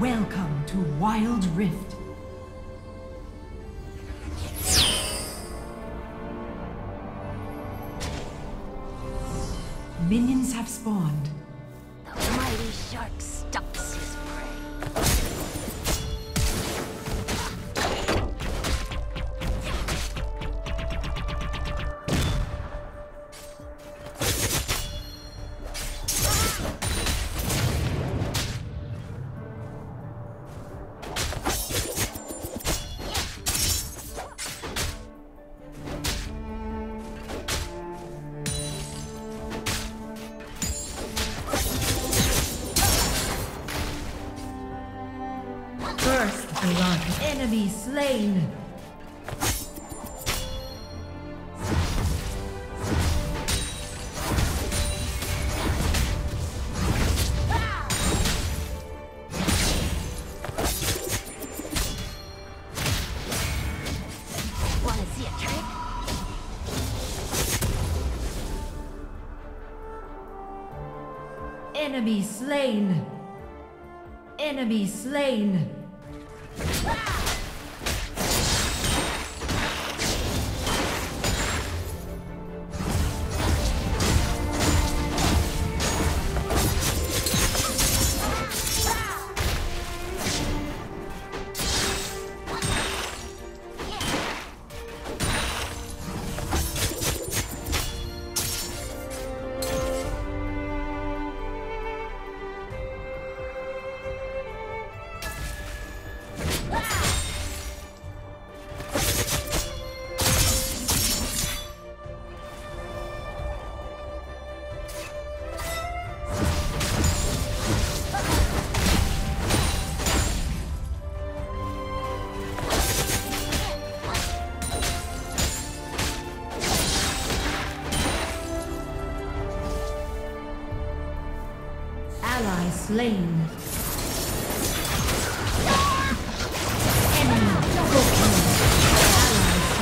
Welcome to Wild Rift. Minions have spawned. The mighty shark stops his prey. Enemy slain. Enemy slain. Enemy slain. Ally slain. Enemy broken.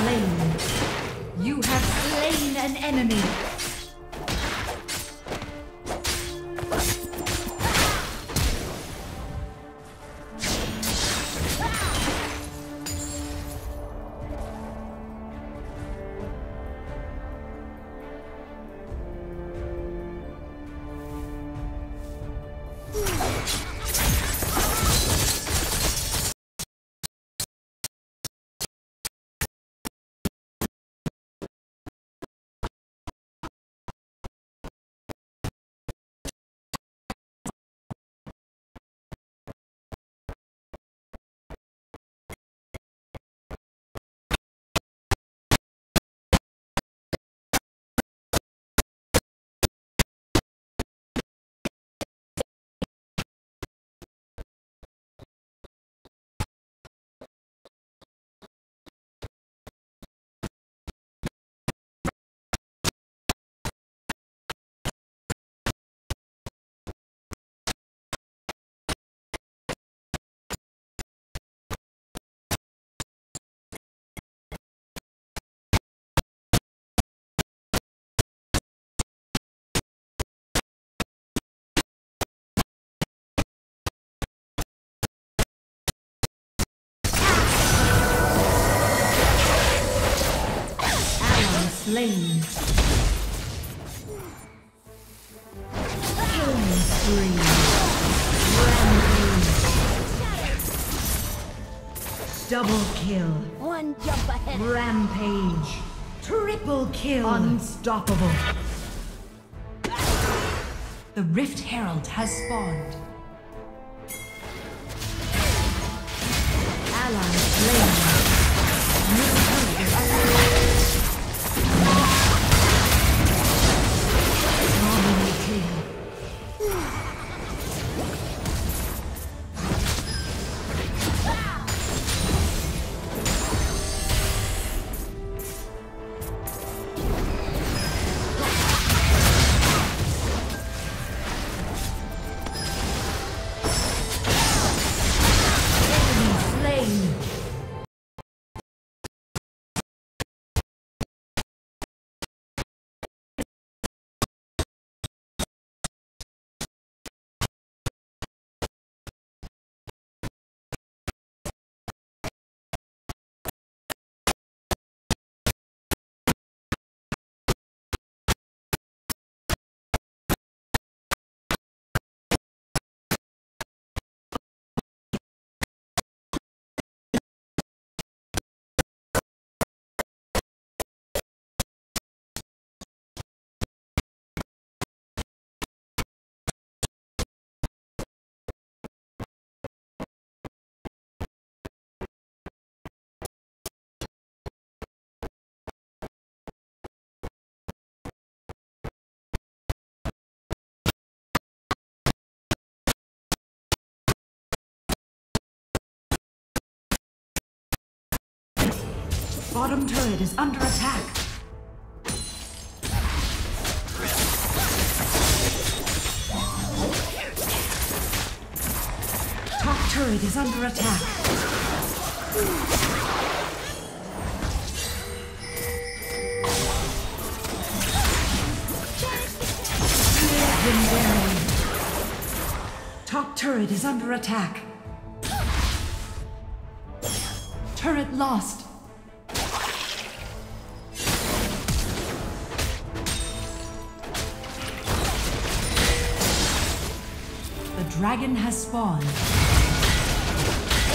Ally slain. You have slain an enemy. Slain. Killing spree. Rampage. Double kill. One jump ahead. Rampage. Triple kill. Unstoppable. The Rift Herald has spawned. Ally slain. Bottom turret is under attack. Top turret is under attack. Top turret is under attack. Turret lost. Dragon has spawned. Enemy slain.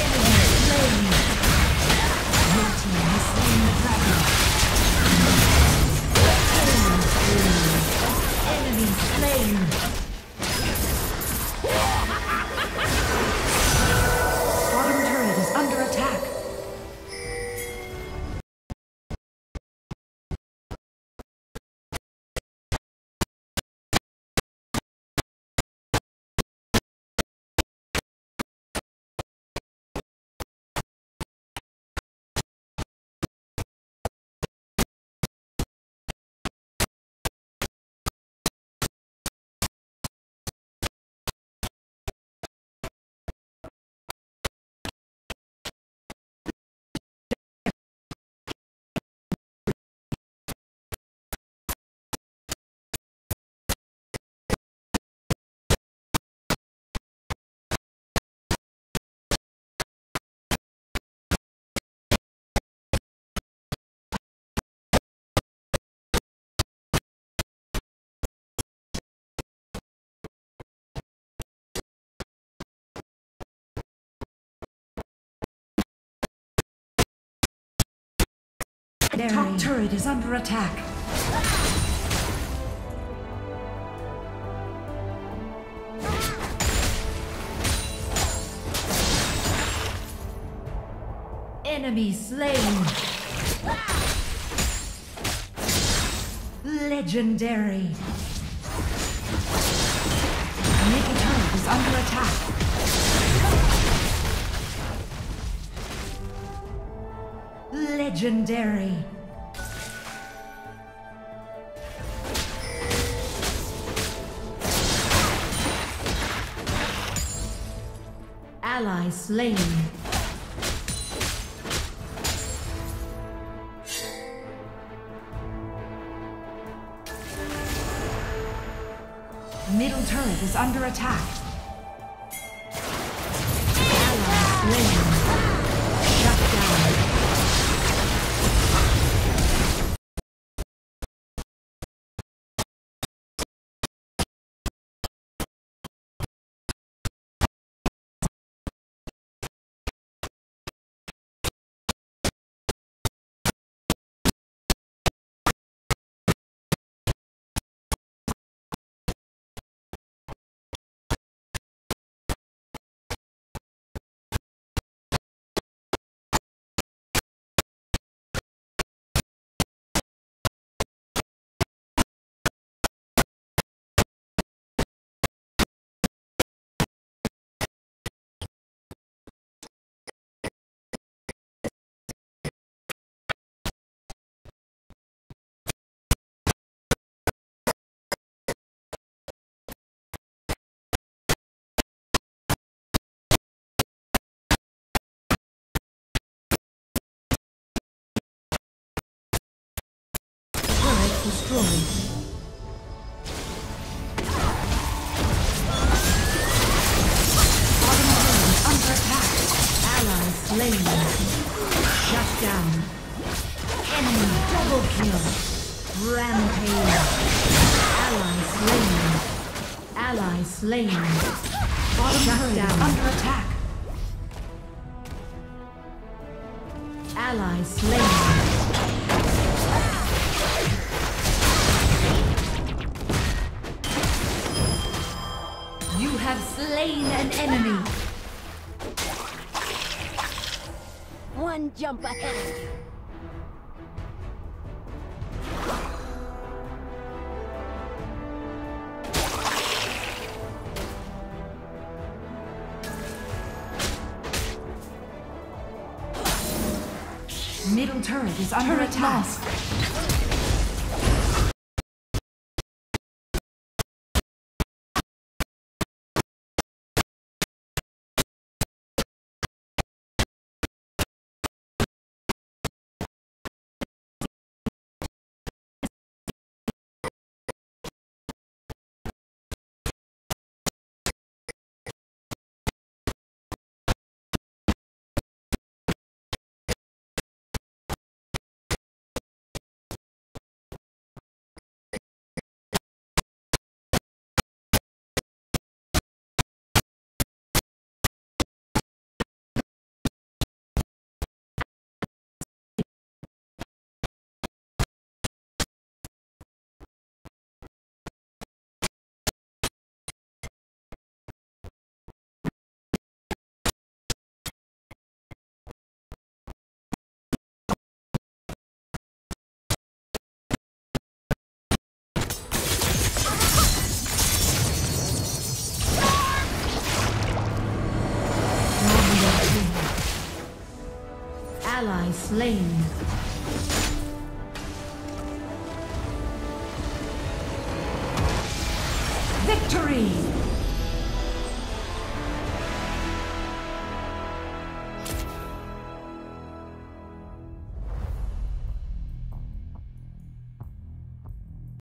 Your team has slain the dragon. Enemy slain. Bottom turret is under attack. Top turret is under attack. Enemy slain. Legendary. Mega turret is under attack. Legendary. Ally slain. Middle turret is under attack. Ally slain. Destroyed. Bottom turret under attack. Allies slain. Shut down. Enemy double kill. Rampage. Allies slain. Allies slain. Bottom turret under attack. Allies slain. Have slain an enemy. One jump ahead. middle turret is under attack. Ally slain. Victory!